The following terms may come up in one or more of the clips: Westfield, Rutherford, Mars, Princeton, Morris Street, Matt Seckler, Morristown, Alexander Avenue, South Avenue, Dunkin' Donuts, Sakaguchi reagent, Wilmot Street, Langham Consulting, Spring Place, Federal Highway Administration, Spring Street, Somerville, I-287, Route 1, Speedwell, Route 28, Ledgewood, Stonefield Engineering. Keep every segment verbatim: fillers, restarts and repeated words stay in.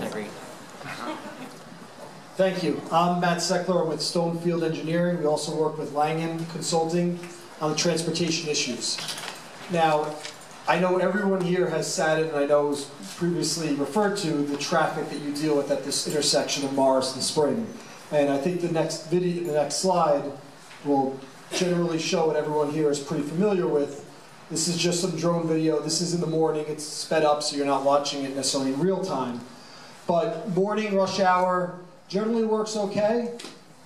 first I read. Thank you. I'm Matt Seckler. I'm with Stonefield Engineering. We also work with Langham Consulting on the transportation issues. Now, I know everyone here has sat in, and I know it was previously referred to, the traffic that you deal with at this intersection of Mars and Spring. And I think the next video, the next slide will generally show what everyone here is pretty familiar with. This is just some drone video. This is in the morning. It's sped up, so you're not watching it necessarily in real time. But morning rush hour generally works okay.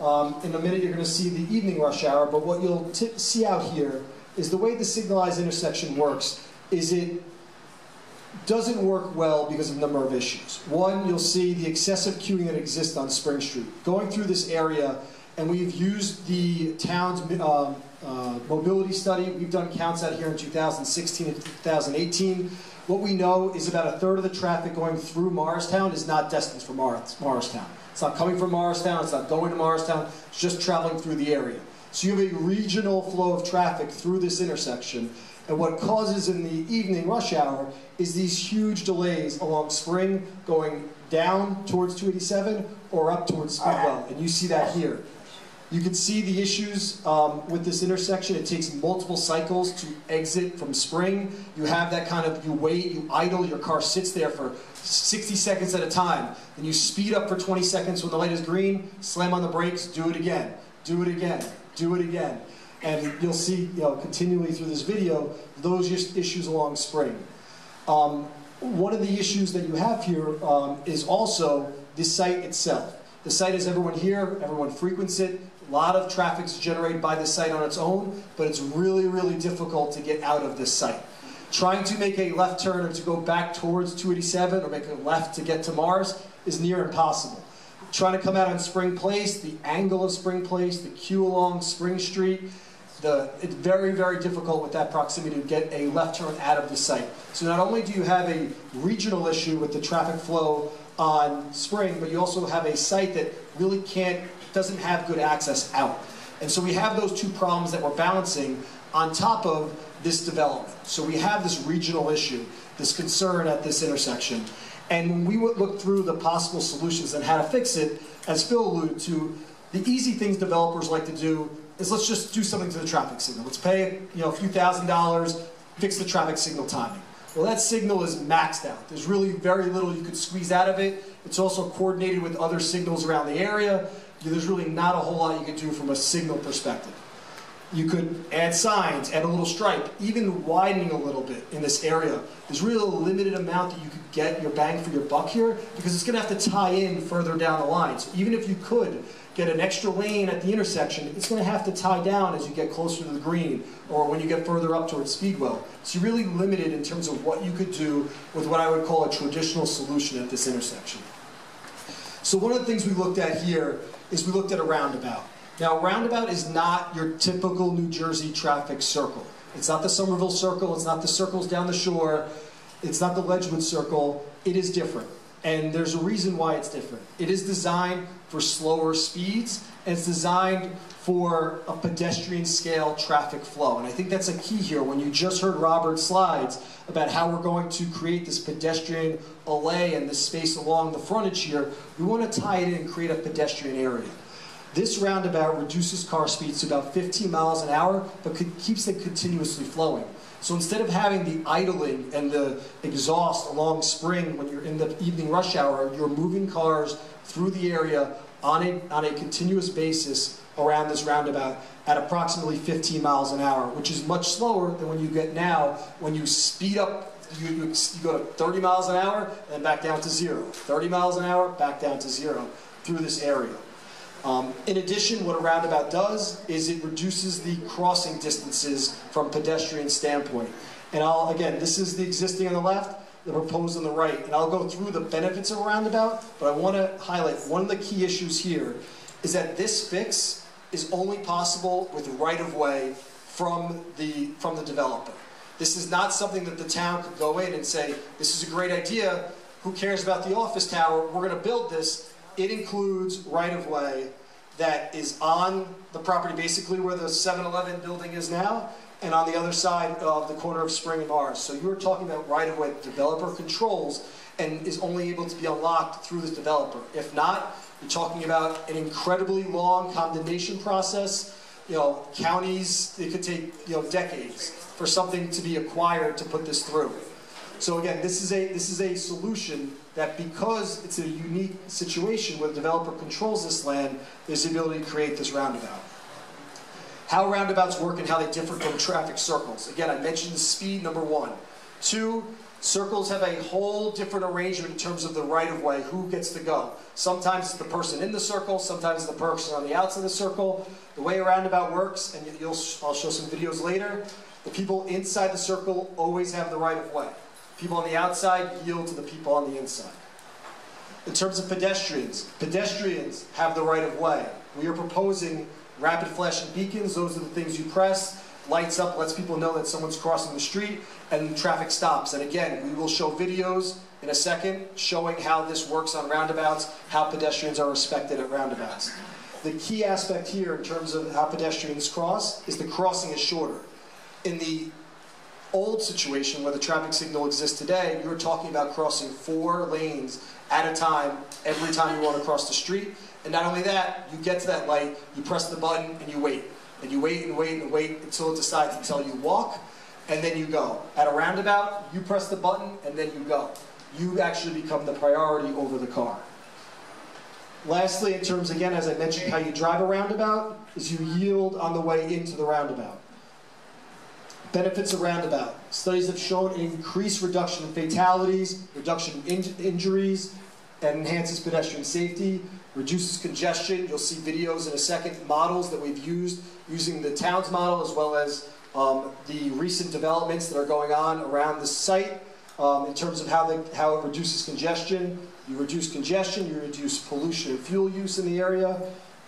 Um, in a minute, you're going to see the evening rush hour. But what you'll t see out here is the way the signalized intersection works is it doesn't work well because of a number of issues. One, you'll see the excessive queuing that exists on Spring Street. Going through this area, and we've used the town's uh, uh, mobility study. We've done counts out here in two thousand sixteen and two thousand eighteen. What we know is about a third of the traffic going through Morristown is not destined for Morristown. It's not coming from Morristown, it's not going to Morristown, it's just traveling through the area. So you have a regional flow of traffic through this intersection. And what causes in the evening rush hour is these huge delays along Spring going down towards two eighty-seven or up towards Speedwell, and you see that here. You can see the issues um, with this intersection. It takes multiple cycles to exit from Spring. You have that kind of, you wait, you idle, your car sits there for sixty seconds at a time. Then you speed up for twenty seconds when the light is green, slam on the brakes, do it again, do it again, do it again. And you'll see, you know, continually through this video, those issues along Spring. Um, one of the issues that you have here um, is also the site itself. The site is everyone here, everyone frequents it. A lot of traffic is generated by this site on its own, but it's really, really difficult to get out of this site. Trying to make a left turn or to go back towards two eighty-seven or make a left to get to Mars is near impossible. Trying to come out on Spring Place, the angle of Spring Place, the queue along Spring Street, The, it's very, very difficult with that proximity to get a left turn out of the site. So not only do you have a regional issue with the traffic flow on Spring, but you also have a site that really can't, doesn't have good access out. And so we have those two problems that we're balancing on top of this development. So we have this regional issue, this concern at this intersection. And when we look through the possible solutions and how to fix it, as Phil alluded to, the easy things developers like to do is let's just do something to the traffic signal. Let's pay, you know, a few thousand dollars, fix the traffic signal timing. Well, that signal is maxed out. There's really very little you could squeeze out of it. It's also coordinated with other signals around the area. There's really not a whole lot you can do from a signal perspective. You could add signs, add a little stripe, even widening a little bit in this area. There's really a limited amount that you could get your bang for your buck here because it's gonna have to tie in further down the line. So even if you could get an extra lane at the intersection, it's gonna have to tie down as you get closer to the green or when you get further up towards Speedwell. So you're really limited in terms of what you could do with what I would call a traditional solution at this intersection. So one of the things we looked at here is we looked at a roundabout. Now, a roundabout is not your typical New Jersey traffic circle. It's not the Somerville circle, it's not the circles down the shore, it's not the Ledgewood circle. It is different, and there's a reason why it's different. It is designed for slower speeds, and it's designed for a pedestrian scale traffic flow. And I think that's a key here. When you just heard Robert's slides about how we're going to create this pedestrian alley and this space along the frontage here, we want to tie it in and create a pedestrian area. This roundabout reduces car speeds to about fifteen miles an hour, but could, keeps it continuously flowing. So instead of having the idling and the exhaust along Spring when you're in the evening rush hour, you're moving cars through the area on a, on a continuous basis around this roundabout at approximately fifteen miles an hour, which is much slower than when you get now when you speed up. You, you, you go to thirty miles an hour and back down to zero. thirty miles an hour, back down to zero through this area. Um, in addition, what a roundabout does is it reduces the crossing distances from pedestrian standpoint. And I'll, again, this is the existing on the left, the proposed on the right. And I'll go through the benefits of a roundabout, but I want to highlight one of the key issues here is that this fix is only possible with right-of-way from the, from the developer. This is not something that the town could go in and say, this is a great idea, who cares about the office tower, we're going to build this. It includes right-of-way that is on the property, basically where the seven eleven building is now, and on the other side of the corner of Spring and Mars. So you're talking about right-of-way the developer controls, and is only able to be unlocked through this developer. If not, you're talking about an incredibly long condemnation process. You know, counties, it could take, you know, decades for something to be acquired to put this through. So again, this is a, this is a solution that, because it's a unique situation where the developer controls this land, there's the ability to create this roundabout. How roundabouts work and how they differ from traffic circles. Again, I mentioned speed, number one. Two, circles have a whole different arrangement in terms of the right-of-way, who gets to go. Sometimes it's the person in the circle, sometimes it's the person on the outside of the circle. The way a roundabout works, and you'll, I'll show some videos later, the people inside the circle always have the right-of-way. People on the outside yield to the people on the inside. In terms of pedestrians, pedestrians have the right-of-way. We are proposing rapid flashing beacons. Those are the things you press. Lights up, lets people know that someone's crossing the street, and traffic stops. And again, we will show videos in a second showing how this works on roundabouts, how pedestrians are respected at roundabouts. The key aspect here in terms of how pedestrians cross is the crossing is shorter. In the old situation where the traffic signal exists today, we were talking about crossing four lanes at a time every time you want to cross the street. And not only that, you get to that light, you press the button, and you wait. And you wait and wait and wait until it decides to tell you walk, and then you go. At a roundabout, you press the button, and then you go. You actually become the priority over the car. Lastly, in terms, again, as I mentioned, how you drive a roundabout is you yield on the way into the roundabout. Benefits of roundabout. Studies have shown an increased reduction in fatalities, reduction in injuries, that enhances pedestrian safety, reduces congestion. You'll see videos in a second, models that we've used using the town's model as well as um, the recent developments that are going on around the site um, in terms of how, they, how it reduces congestion. You reduce congestion, you reduce pollution and fuel use in the area.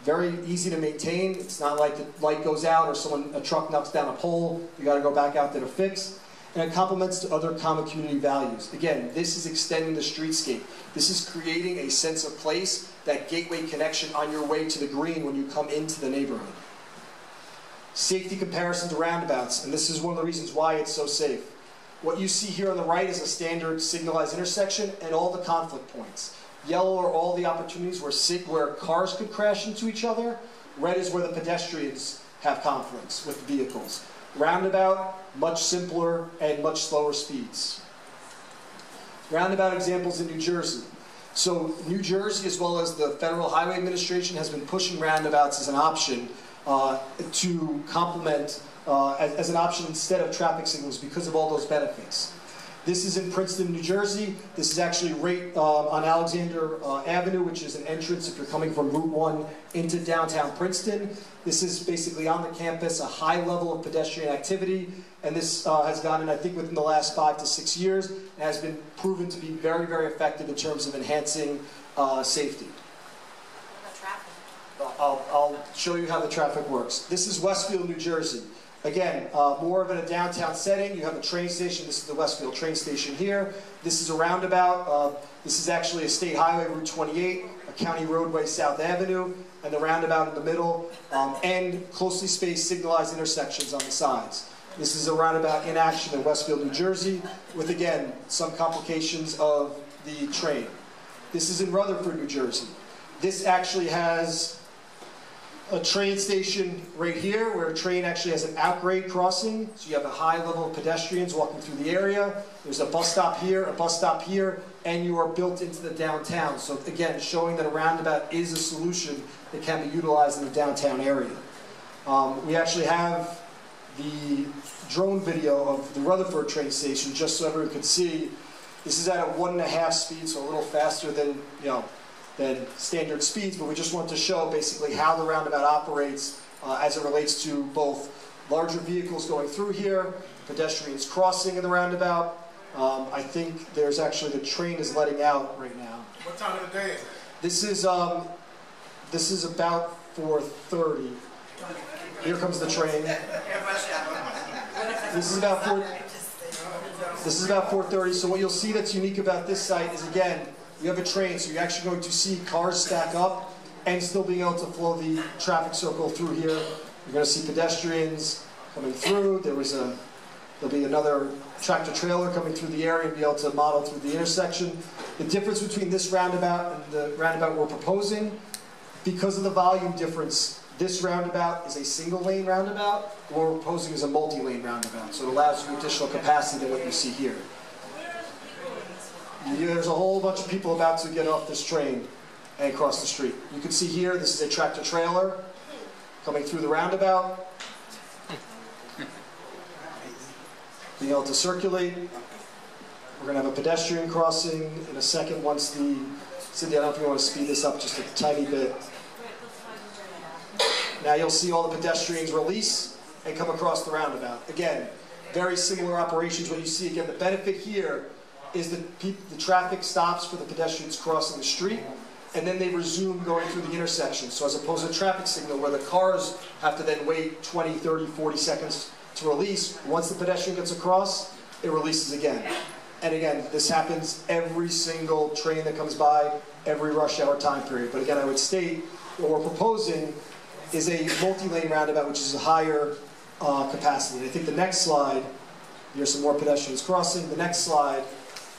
Very easy to maintain. It's not like the light goes out or someone, a truck knocks down a pole. You gotta go back out there to fix. And it complements to other common community values. Again, this is extending the streetscape. This is creating a sense of place, that gateway connection on your way to the green when you come into the neighborhood. Safety comparison to roundabouts, and this is one of the reasons why it's so safe. What you see here on the right is a standard signalized intersection and all the conflict points. Yellow are all the opportunities where, where cars could crash into each other. Red is where the pedestrians have conflicts with vehicles. Roundabout, much simpler and much slower speeds. Roundabout examples in New Jersey. So New Jersey, as well as the Federal Highway Administration, has been pushing roundabouts as an option uh, to complement, uh, as, as an option instead of traffic signals because of all those benefits. This is in Princeton, New Jersey. This is actually right uh, on Alexander uh, Avenue, which is an entrance if you're coming from Route one into downtown Princeton. This is basically on the campus, a high level of pedestrian activity, and this uh, has gone in, I think, within the last five to six years, and has been proven to be very, very effective in terms of enhancing uh, safety. The traffic. I'll, I'll show you how the traffic works. This is Westfield, New Jersey. Again, uh, more of in a downtown setting. You have a train station. This is the Westfield train station here. This is a roundabout. Uh, this is actually a state highway, Route twenty-eight, a county roadway, South Avenue, and the roundabout in the middle, um, and closely spaced signalized intersections on the sides. This is a roundabout in action in Westfield, New Jersey, with, again, some complications of the train. This is in Rutherford, New Jersey. This actually has a train station right here, where a train actually has an outgrade crossing, so you have a high level of pedestrians walking through the area. There's a bus stop here, a bus stop here, and you are built into the downtown. So again, showing that a roundabout is a solution that can be utilized in the downtown area. Um, we actually have the drone video of the Rutherford train station, just so everyone could see. This is at a one and a half speed, so a little faster than, you know, than standard speeds, but we just want to show basically how the roundabout operates uh, as it relates to both larger vehicles going through here, pedestrians crossing in the roundabout. Um, I think there's actually, the train is letting out right now. What time of the day is it? This is, um, this is about four thirty. Here comes the train. This is about four, this is about four thirty, so what you'll see that's unique about this site is, again, you have a train, so you're actually going to see cars stack up and still being able to flow the traffic circle through here. You're going to see pedestrians coming through. There was a There'll be another tractor trailer coming through the area and be able to model through the intersection. The difference between this roundabout and the roundabout we're proposing, because of the volume difference, this roundabout is a single lane roundabout. What we're proposing is a multi-lane roundabout, so it allows for additional capacity than what you see here. There's a whole bunch of people about to get off this train and cross the street. You can see here, this is a tractor trailer coming through the roundabout, being able to circulate. We're going to have a pedestrian crossing in a second once the, Cindy, I don't know if you want to speed this up just a tiny bit. Now you'll see all the pedestrians release and come across the roundabout. Again, very similar operations. What you see again, the benefit here is the, the traffic stops for the pedestrians crossing the street, and then they resume going through the intersection. So as opposed to a traffic signal where the cars have to then wait twenty, thirty, forty seconds to release, once the pedestrian gets across, it releases again. And again, this happens every single train that comes by, every rush hour time period. But again, I would state what we're proposing is a multi-lane roundabout, which is a higher uh, capacity. And I think the next slide, here's some more pedestrians crossing. The next slide,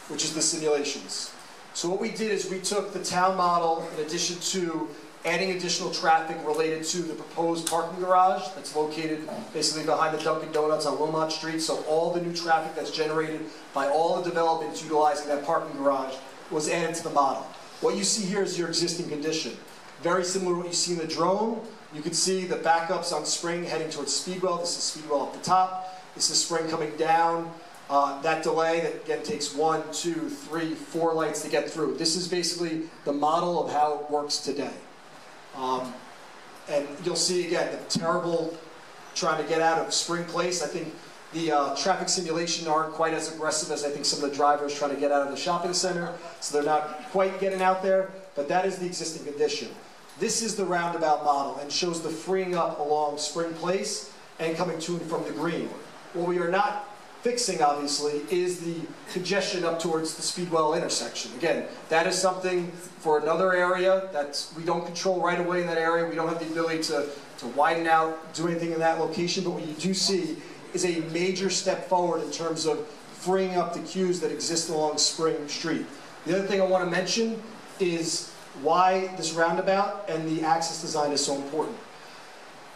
which is the simulations. So what we did is we took the town model in addition to adding additional traffic related to the proposed parking garage that's located basically behind the Dunkin' Donuts on Wilmot Street. So all the new traffic that's generated by all the developments utilizing that parking garage was added to the model. What you see here is your existing condition. Very similar to what you see in the drone. You can see the backups on Spring heading towards Speedwell. This is Speedwell up the top. This is Spring coming down. Uh, that delay that again takes one, two, three, four lights to get through. This is basically the model of how it works today. Um, and you'll see again the terrible trying to get out of Spring Place. I think the uh, traffic simulation aren't quite as aggressive as I think some of the drivers trying to get out of the shopping center. So they're not quite getting out there, but that is the existing condition. This is the roundabout model and shows the freeing up along Spring Place and coming to and from the green. What we are not fixing, obviously, is the congestion up towards the Speedwell intersection. Again, that is something for another area that we don't control right away in that area. We don't have the ability to, to widen out, do anything in that location, but what you do see is a major step forward in terms of freeing up the queues that exist along Spring Street. The other thing I want to mention is why this roundabout and the access design is so important.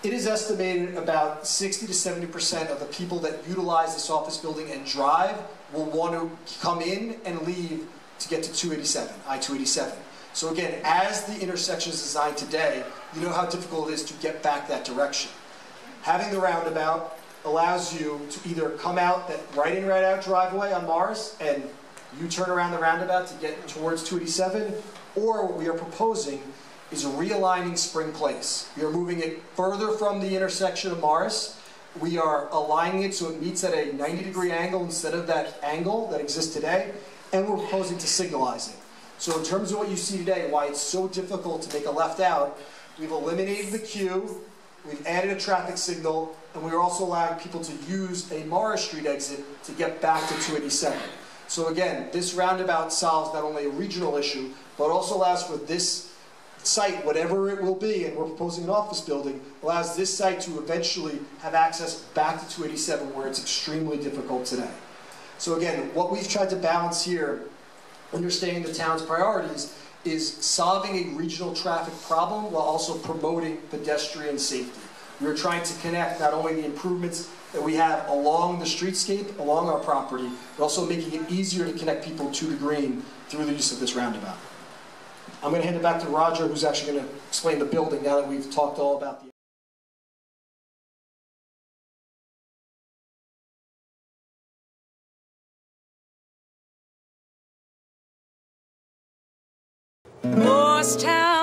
It is estimated about sixty to seventy percent of the people that utilize this office building and drive will want to come in and leave to get to two eighty-seven, I two eighty-seven. So again, as the intersection is designed today, you know how difficult it is to get back that direction. Having the roundabout allows you to either come out that right-in, right-out driveway on Mars and you turn around the roundabout to get towards two eighty-seven, or what we are proposing is realigning Spring Place. We are moving it further from the intersection of Morris. We are aligning it so it meets at a ninety degree angle instead of that angle that exists today, and we're proposing to signalize it. So in terms of what you see today, why it's so difficult to make a left out, we've eliminated the queue, we've added a traffic signal, and we're also allowing people to use a Morris Street exit to get back to two eighty-seven. So again, this roundabout solves not only a regional issue, but also allows for this site, whatever it will be, and we're proposing an office building, allows this site to eventually have access back to two eighty-seven where it's extremely difficult today. So again, what we've tried to balance here, understanding the town's priorities, is solving a regional traffic problem while also promoting pedestrian safety. We're trying to connect not only the improvements that we have along the streetscape, along our property, but also making it easier to connect people to the green through the use of this roundabout. I'm going to hand it back to Roger, who's actually going to explain the building now that we've talked all about the... Morristown.